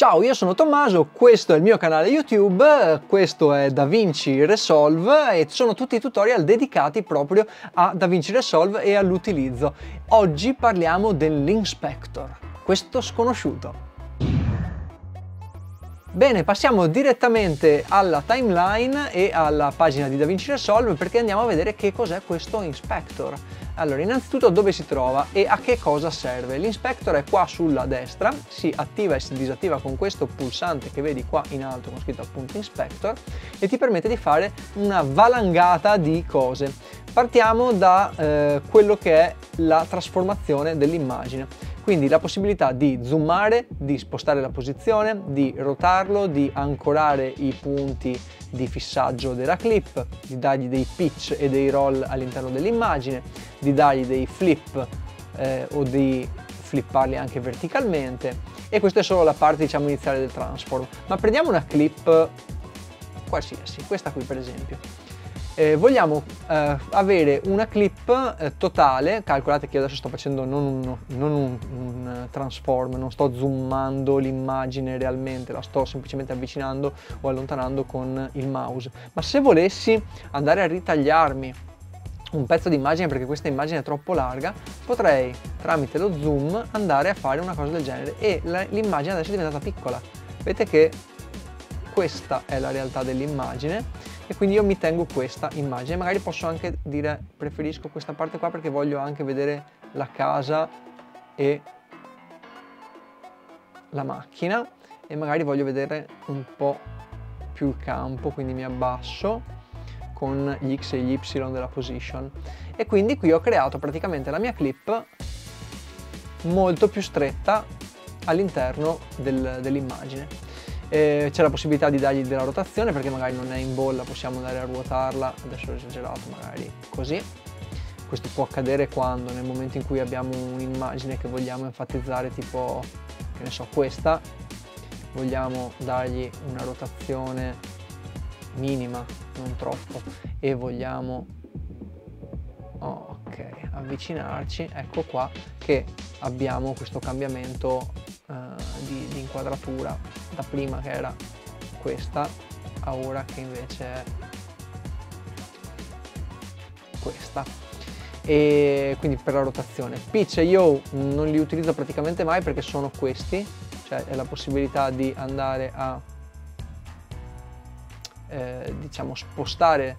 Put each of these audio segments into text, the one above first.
Ciao, io sono Tommaso, questo è il mio canale YouTube, questo è DaVinci Resolve e sono tutti i tutorial dedicati proprio a DaVinci Resolve e all'utilizzo. Oggi parliamo dell'Inspector, questo sconosciuto. Bene, passiamo direttamente alla timeline e alla pagina di DaVinci Resolve perché andiamo a vedere che cos'è questo Inspector. Allora, innanzitutto dove si trova e a che cosa serve. L'Inspector è qua sulla destra, si attiva e si disattiva con questo pulsante che vedi qua in alto con scritto appunto Inspector e ti permette di fare una valangata di cose. Partiamo da quello che è la trasformazione dell'immagine. Quindi la possibilità di zoomare, di spostare la posizione, di rotarlo, di ancorare i punti di fissaggio della clip, di dargli dei pitch e dei roll all'interno dell'immagine, di dargli dei flip o di flipparli anche verticalmente. E questa è solo la parte, diciamo, iniziale del transform. Ma prendiamo una clip qualsiasi, questa qui per esempio. Vogliamo avere una clip totale, calcolate che io adesso sto facendo non un transform, non sto zoomando l'immagine realmente, la sto semplicemente avvicinando o allontanando con il mouse, ma se volessi andare a ritagliarmi un pezzo di immagine perché questa immagine è troppo larga, potrei tramite lo zoom andare a fare una cosa del genere e l'immagine adesso è diventata piccola. Vedete che questa è la realtà dell'immagine. E quindi io mi tengo questa immagine, magari posso anche dire preferisco questa parte qua perché voglio anche vedere la casa e la macchina e magari voglio vedere un po' più il campo, quindi mi abbasso con gli x e gli y della position e quindi qui ho creato praticamente la mia clip molto più stretta all'interno dell'immagine. C'è la possibilità di dargli della rotazione perché magari non è in bolla, possiamo andare a ruotarla, adesso ho esagerato, magari così. Questo può accadere quando? Nel momento in cui abbiamo un'immagine che vogliamo enfatizzare, tipo, che ne so, questa, vogliamo dargli una rotazione minima, non troppo, e vogliamo, ok, avvicinarci, ecco qua che abbiamo questo cambiamento di inquadratura. Da prima che era questa a ora che invece è questa, e quindi per la rotazione. Pitch io non li utilizzo praticamente mai perché sono questi, cioè è la possibilità di andare a diciamo spostare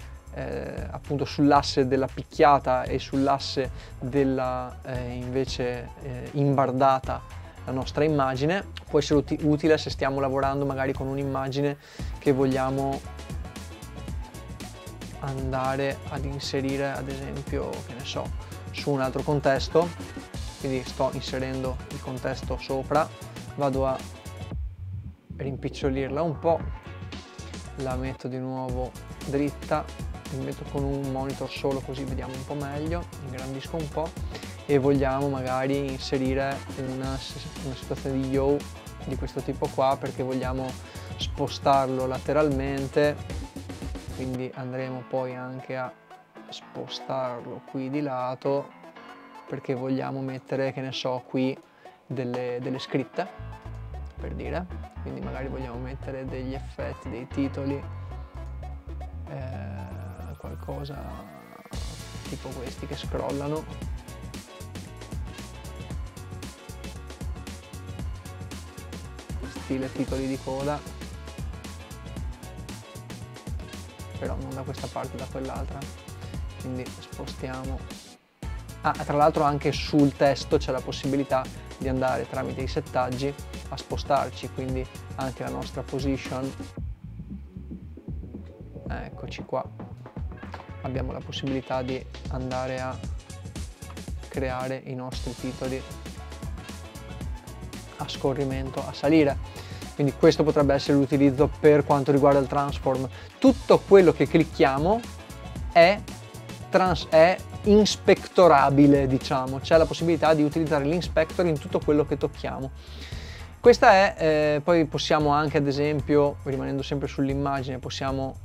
appunto sull'asse della picchiata e sull'asse della invece imbardata la nostra immagine. Può essere utile se stiamo lavorando magari con un'immagine che vogliamo andare ad inserire, ad esempio, che ne so, su un altro contesto, quindi sto inserendo il contesto sopra, vado a rimpicciolirla un po', la metto di nuovo dritta, mi metto con un monitor solo così vediamo un po' meglio, ingrandisco un po', e vogliamo magari inserire una situazione di yaw di questo tipo qua perché vogliamo spostarlo lateralmente, quindi andremo poi anche a spostarlo qui di lato perché vogliamo mettere, che ne so, qui delle scritte, per dire, quindi magari vogliamo mettere degli effetti, dei titoli, qualcosa tipo questi che scrollano. Titoli di coda, però non da questa parte, da quell'altra, quindi spostiamo. Tra l'altro anche sul testo c'è la possibilità di andare tramite i settaggi a spostarci, quindi anche la nostra position, eccoci qua, abbiamo la possibilità di andare a creare i nostri titoli a scorrimento, a salire. Quindi questo potrebbe essere l'utilizzo per quanto riguarda il transform. Tutto quello che clicchiamo è inspectorabile, diciamo, c'è la possibilità di utilizzare l'inspector in tutto quello che tocchiamo. Questa è, poi possiamo anche, ad esempio, rimanendo sempre sull'immagine, possiamo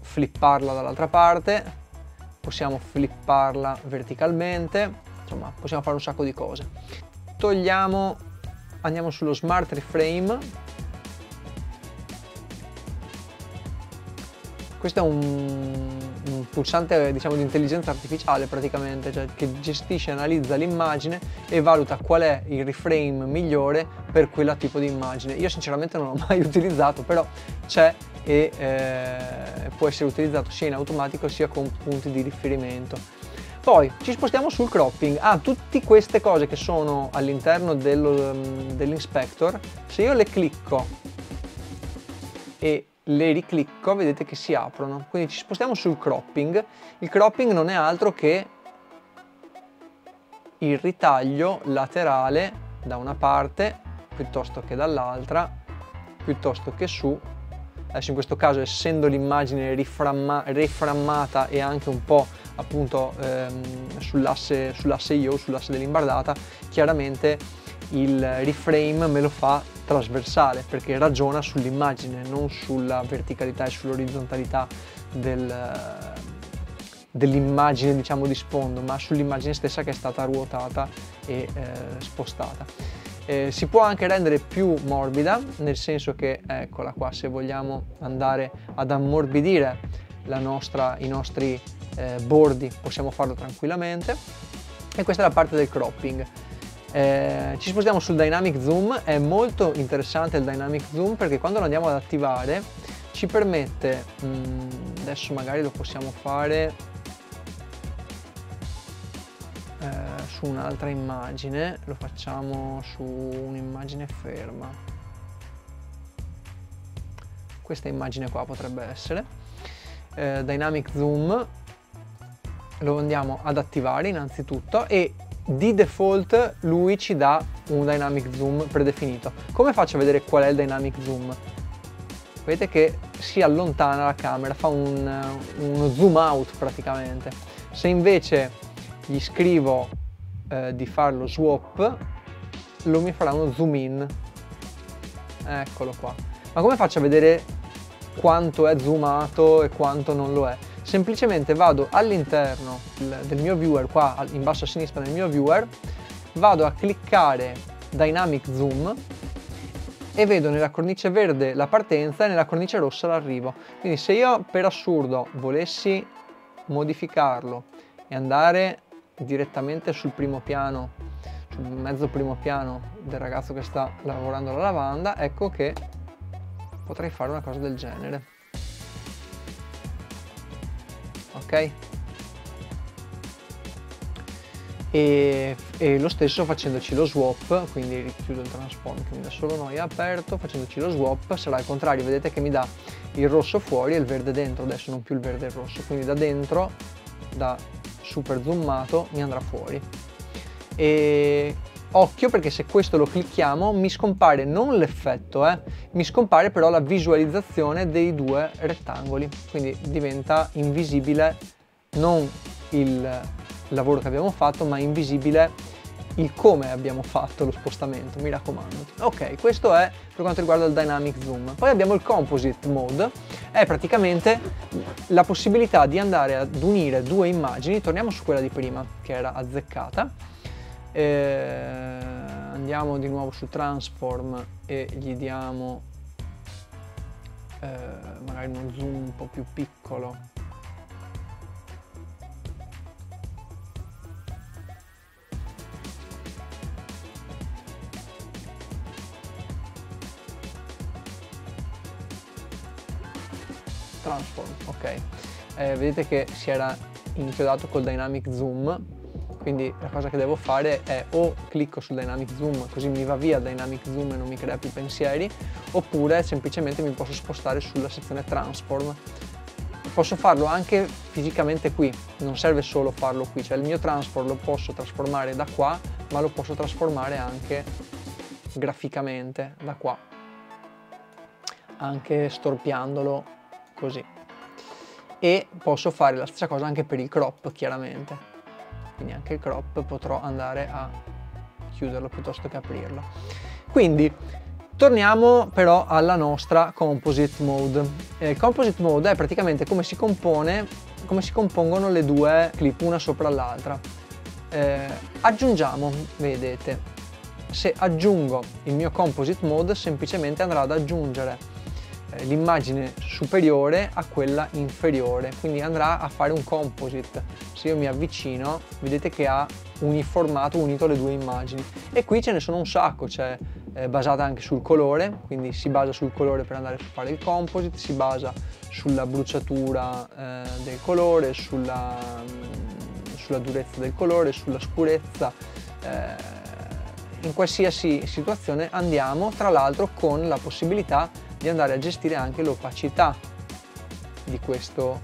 flipparla dall'altra parte, possiamo flipparla verticalmente, insomma possiamo fare un sacco di cose. Andiamo sullo Smart Reframe Questo è un pulsante, diciamo, di intelligenza artificiale praticamente, cioè che gestisce e analizza l'immagine e valuta qual è il reframe migliore per quella tipo di immagine. Io sinceramente non l'ho mai utilizzato, però c'è e può essere utilizzato sia in automatico sia con punti di riferimento. Poi ci spostiamo sul cropping. Tutte queste cose che sono all'interno dell'inspector, se io le clicco e le riclicco, vedete che si aprono. Quindi ci spostiamo sul cropping. Il cropping non è altro che il ritaglio laterale da una parte piuttosto che dall'altra, piuttosto che su. Adesso in questo caso, essendo l'immagine riframmata e anche un po' appunto sull'asse io, sull'asse dell'imbardata, chiaramente il reframe me lo fa trasversale, perché ragiona sull'immagine, non sulla verticalità e sull'orizzontalità dell'immagine, diciamo, di sfondo, ma sull'immagine stessa che è stata ruotata e spostata. Si può anche rendere più morbida, nel senso che, eccola qua, se vogliamo andare ad ammorbidire i nostri bordi, possiamo farlo tranquillamente. E questa è la parte del cropping. Ci spostiamo sul Dynamic Zoom. È molto interessante il Dynamic Zoom, perché quando lo andiamo ad attivare ci permette, adesso magari lo possiamo fare su un'altra immagine, lo facciamo su un'immagine ferma, questa immagine qua potrebbe essere. Dynamic Zoom lo andiamo ad attivare innanzitutto e di default lui ci dà un Dynamic Zoom predefinito. Come faccio a vedere qual è il Dynamic Zoom? Vedete che si allontana la camera, fa uno zoom out praticamente. Se invece gli scrivo di farlo swap, lo mi farà uno zoom in. Eccolo qua. Ma come faccio a vedere quanto è zoomato e quanto non lo è? Semplicemente vado all'interno del mio viewer, qua in basso a sinistra nel mio viewer, vado a cliccare Dynamic Zoom e vedo nella cornice verde la partenza e nella cornice rossa l'arrivo. Quindi se io per assurdo volessi modificarlo e andare direttamente sul primo piano, sul mezzo primo piano del ragazzo che sta lavorando la lavanda, ecco che potrei fare una cosa del genere. Ok, e lo stesso facendoci lo swap, quindi richiudo il transform che mi dà solo noia, aperto, facendoci lo swap sarà il contrario, vedete che mi dà il rosso fuori e il verde dentro, adesso non più il verde e il rosso, quindi da dentro, da super zoomato, mi andrà fuori. E occhio, perché se questo lo clicchiamo mi scompare non l'effetto, mi scompare però la visualizzazione dei due rettangoli, quindi diventa invisibile non il lavoro che abbiamo fatto, ma invisibile il come abbiamo fatto lo spostamento, mi raccomando. Ok, questo è per quanto riguarda il Dynamic Zoom. Poi abbiamo il Composite Mode, è praticamente la possibilità di andare ad unire due immagini. Torniamo su quella di prima che era azzeccata. Andiamo di nuovo su Transform e gli diamo magari uno zoom un po' più piccolo. Transform, ok. Vedete che si era inchiodato col Dynamic Zoom. Quindi la cosa che devo fare è o clicco sul Dynamic Zoom, così mi va via Dynamic Zoom e non mi crea più pensieri, oppure semplicemente mi posso spostare sulla sezione Transform. Posso farlo anche fisicamente qui, non serve solo farlo qui, cioè il mio Transform lo posso trasformare da qua, ma lo posso trasformare anche graficamente da qua, anche storpiandolo così. E posso fare la stessa cosa anche per il crop, chiaramente. Quindi anche il crop potrò andare a chiuderlo piuttosto che aprirlo. Quindi torniamo però alla nostra Composite Mode. Il Composite Mode è praticamente come si compongono le due clip una sopra l'altra. Aggiungiamo, vedete, se aggiungo il mio Composite Mode semplicemente andrà ad aggiungere l'immagine superiore a quella inferiore, quindi andrà a fare un composite. Se io mi avvicino vedete che ha uniformato, unito le due immagini, e qui ce ne sono un sacco. C'è basata anche sul colore, quindi si basa sul colore per andare a fare il composite, si basa sulla bruciatura del colore, sulla durezza del colore, sulla scurezza. In qualsiasi situazione andiamo, tra l'altro con la possibilità di andare a gestire anche l'opacità di questo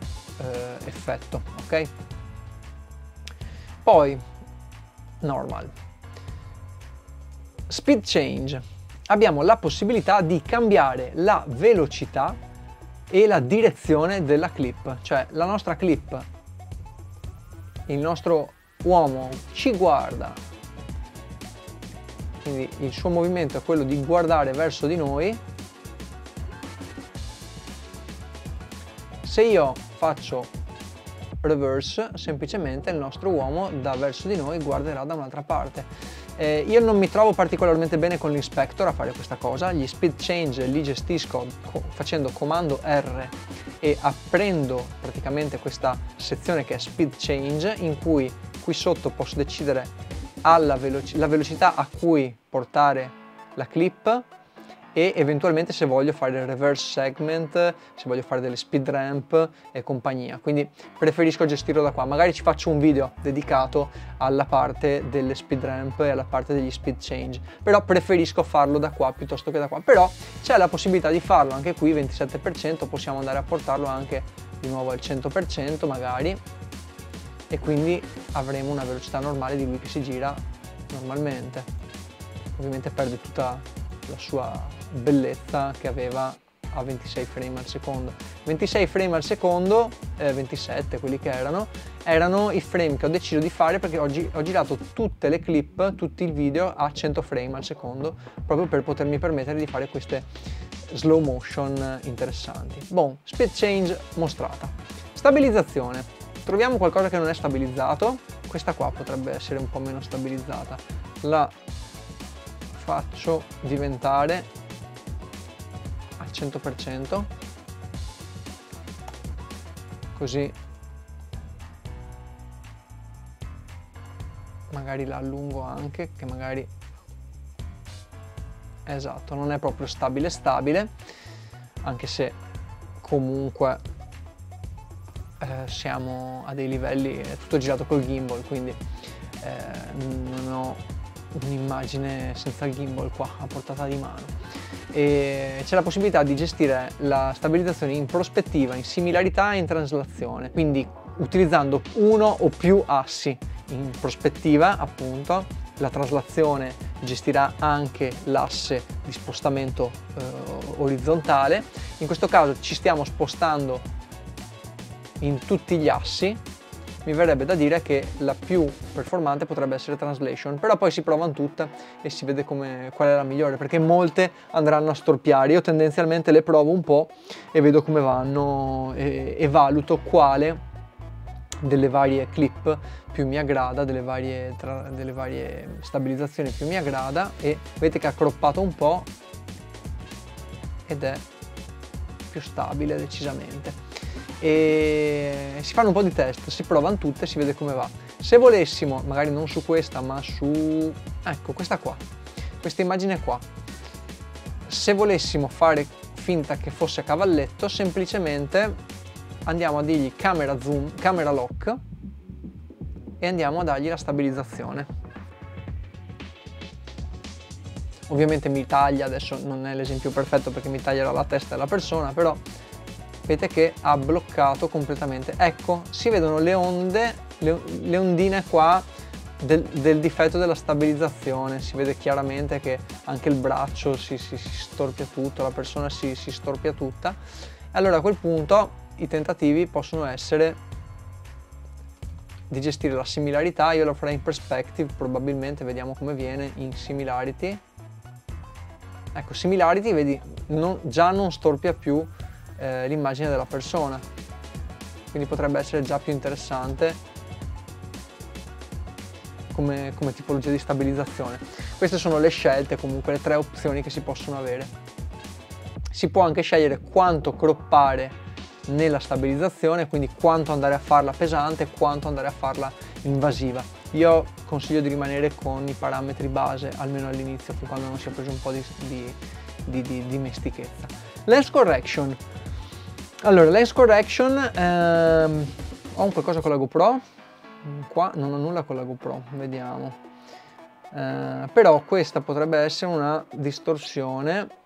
effetto, ok? Poi normal, speed change, abbiamo la possibilità di cambiare la velocità e la direzione della clip, cioè la nostra clip, il nostro uomo ci guarda, quindi il suo movimento è quello di guardare verso di noi. Se io faccio reverse, semplicemente il nostro uomo da verso di noi guarderà da un'altra parte. Io non mi trovo particolarmente bene con l'Inspector a fare questa cosa. Gli speed change li gestisco facendo comando R e aprendo praticamente questa sezione che è speed change, in cui qui sotto posso decidere la velocità a cui portare la clip, e eventualmente se voglio fare il reverse segment, se voglio fare delle speed ramp e compagnia. Quindi preferisco gestirlo da qua, magari ci faccio un video dedicato alla parte delle speed ramp e alla parte degli speed change, però preferisco farlo da qua piuttosto che da qua. Però c'è la possibilità di farlo anche qui, 27%, possiamo andare a portarlo anche di nuovo al 100% magari, e quindi avremo una velocità normale di lui che si gira normalmente. Ovviamente perde tutta la sua bellezza che aveva a 26 frame al secondo. 26 frame al secondo, 27 quelli che erano i frame che ho deciso di fare, perché oggi ho girato tutte le clip, tutti i video a 100 frame al secondo, proprio per potermi permettere di fare queste slow motion interessanti. Bon, speed change mostrata. Stabilizzazione. Troviamo qualcosa che non è stabilizzato, questa qua potrebbe essere un po' meno stabilizzata, la faccio diventare al 100%, così magari la allungo anche, che magari, esatto, non è proprio stabile, anche se comunque siamo a dei livelli, è tutto girato col gimbal, quindi non ho un'immagine senza il gimbal qua a portata di mano. E c'è la possibilità di gestire la stabilizzazione in prospettiva, in similarità e in traslazione, quindi utilizzando uno o più assi. In prospettiva, appunto, la traslazione gestirà anche l'asse di spostamento orizzontale. In questo caso ci stiamo spostando in tutti gli assi, mi verrebbe da dire che la più performante potrebbe essere translation, però poi si provano tutte e si vede qual è la migliore, perché molte andranno a storpiare. Io tendenzialmente le provo un po' e vedo come vanno e valuto quale delle varie clip più mi aggrada, delle varie stabilizzazioni più mi aggrada, e vedete che ha croppato un po' ed è più stabile decisamente. E si fanno un po' di test, si provano tutte e si vede come va. Se volessimo, magari non su questa ma su, ecco, questa qua, questa immagine qua, se volessimo fare finta che fosse a cavalletto, semplicemente andiamo a dirgli camera zoom, camera lock, e andiamo a dargli la stabilizzazione. Ovviamente mi taglia, adesso non è l'esempio perfetto perché mi taglierà la testa della persona, però vedete che ha bloccato completamente. Ecco, si vedono le onde, le ondine qua del difetto della stabilizzazione. Si vede chiaramente che anche il braccio si storpia tutto, la persona si storpia tutta. Allora a quel punto i tentativi possono essere di gestire la similarità. Io lo farei in perspective probabilmente, vediamo come viene in similarity. Ecco, similarity, vedi, già non storpia più l'immagine della persona, quindi potrebbe essere già più interessante come tipologia di stabilizzazione. Queste sono le scelte, comunque le tre opzioni che si possono avere. Si può anche scegliere quanto croppare nella stabilizzazione, quindi quanto andare a farla pesante e quanto andare a farla invasiva. Io consiglio di rimanere con i parametri base almeno all'inizio, fin quando non si è preso un po' di dimestichezza. Lens correction. Allora, lens correction, ho un qualcosa con la GoPro qua, non ho nulla con la GoPro, vediamo, però questa potrebbe essere una distorsione.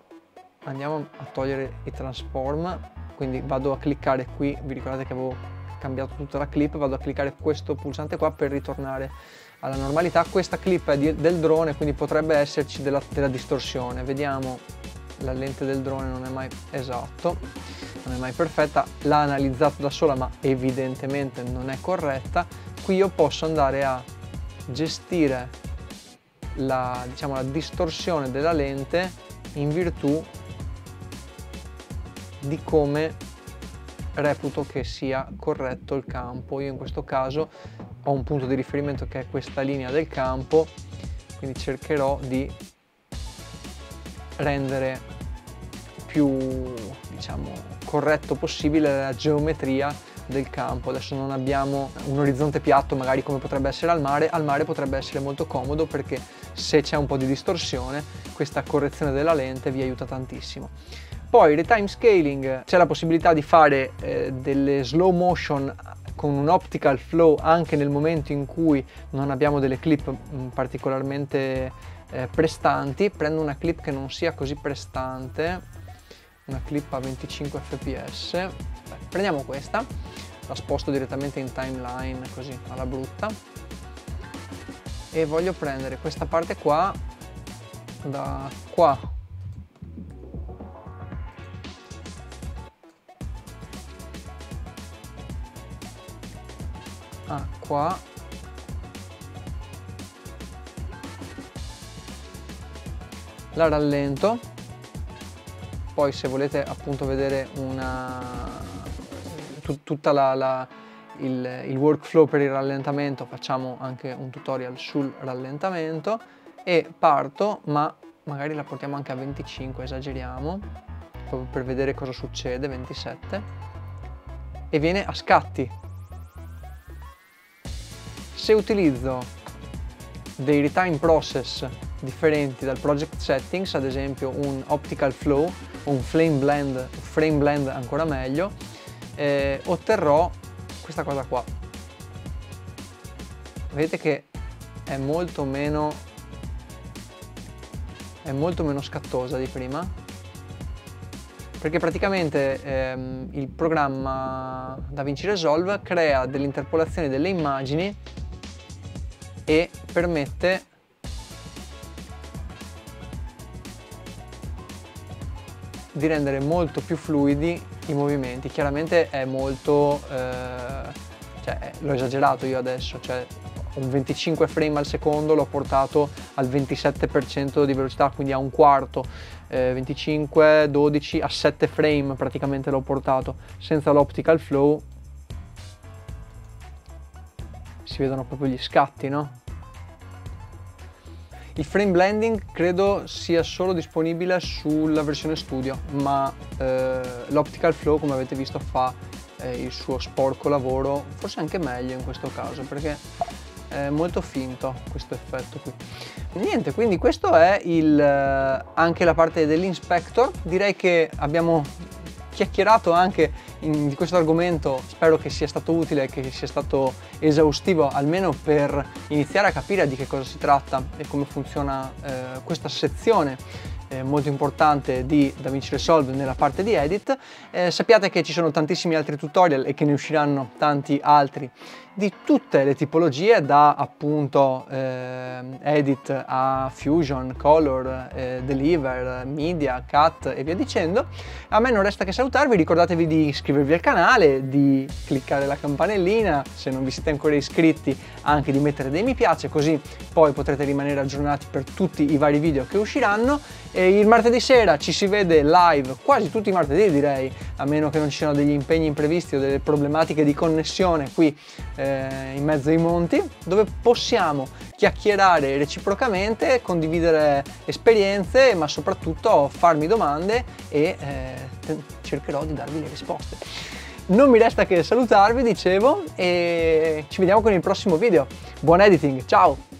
Andiamo a togliere i transform, quindi vado a cliccare qui. Vi ricordate che avevo cambiato tutta la clip? Vado a cliccare questo pulsante qua per ritornare alla normalità. Questa clip è del drone, quindi potrebbe esserci della distorsione. Vediamo, la lente del drone non è mai esatto, non è mai perfetta, l'ha analizzato da sola ma evidentemente non è corretta. Qui io posso andare a gestire la, diciamo, la distorsione della lente in virtù di come reputo che sia corretto il campo. Io in questo caso ho un punto di riferimento che è questa linea del campo, quindi cercherò di rendere più, diciamo, corretto possibile la geometria del campo. Adesso non abbiamo un orizzonte piatto magari come potrebbe essere al mare. Al mare potrebbe essere molto comodo perché se c'è un po' di distorsione questa correzione della lente vi aiuta tantissimo. Poi il time scaling, c'è la possibilità di fare delle slow motion con un optical flow anche nel momento in cui non abbiamo delle clip particolarmente prestanti. Prendo una clip che non sia così prestante, una clip a 25 fps, beh, prendiamo questa, la sposto direttamente in timeline così alla brutta e voglio prendere questa parte qua, da qua qua, la rallento. Poi se volete appunto vedere tutta il workflow per il rallentamento, facciamo anche un tutorial sul rallentamento. E parto, ma magari la portiamo anche a 25, esageriamo proprio per vedere cosa succede, 27, e viene a scatti. Se utilizzo dei retime process differenti dal project settings, ad esempio un optical flow o un frame blend ancora meglio, otterrò questa cosa qua. Vedete che è molto meno scattosa di prima, perché praticamente il programma DaVinci Resolve crea delle interpolazioni delle immagini e permette di rendere molto più fluidi i movimenti. Chiaramente è molto, cioè, l'ho esagerato io adesso, cioè un 25 frame al secondo l'ho portato al 27% di velocità, quindi a un quarto, 25, 12, a 7 frame praticamente l'ho portato. Senza l'optical flow si vedono proprio gli scatti, no? Il frame blending credo sia solo disponibile sulla versione studio, ma l'optical flow, come avete visto, fa il suo sporco lavoro, forse anche meglio in questo caso perché è molto finto questo effetto qui. Niente, quindi questo è anche la parte dell'inspector. Direi che abbiamo chiacchierato anche di questo argomento, spero che sia stato utile, che sia stato esaustivo almeno per iniziare a capire di che cosa si tratta e come funziona questa sezione molto importante di DaVinci Resolve nella parte di edit. Sappiate che ci sono tantissimi altri tutorial e che ne usciranno tanti altri di tutte le tipologie, da appunto edit a fusion, color, deliver, media, cut e via dicendo. A me non resta che salutarvi, ricordatevi di iscrivervi al canale, di cliccare la campanellina se non vi siete ancora iscritti, anche di mettere dei mi piace, così poi potrete rimanere aggiornati per tutti i vari video che usciranno. E il martedì sera ci si vede live, quasi tutti i martedì direi, a meno che non ci siano degli impegni imprevisti o delle problematiche di connessione qui in mezzo ai monti, dove possiamo chiacchierare reciprocamente, condividere esperienze, ma soprattutto farmi domande e cercherò di darvi le risposte. Non mi resta che salutarvi, dicevo, e ci vediamo con il prossimo video. Buon editing, ciao!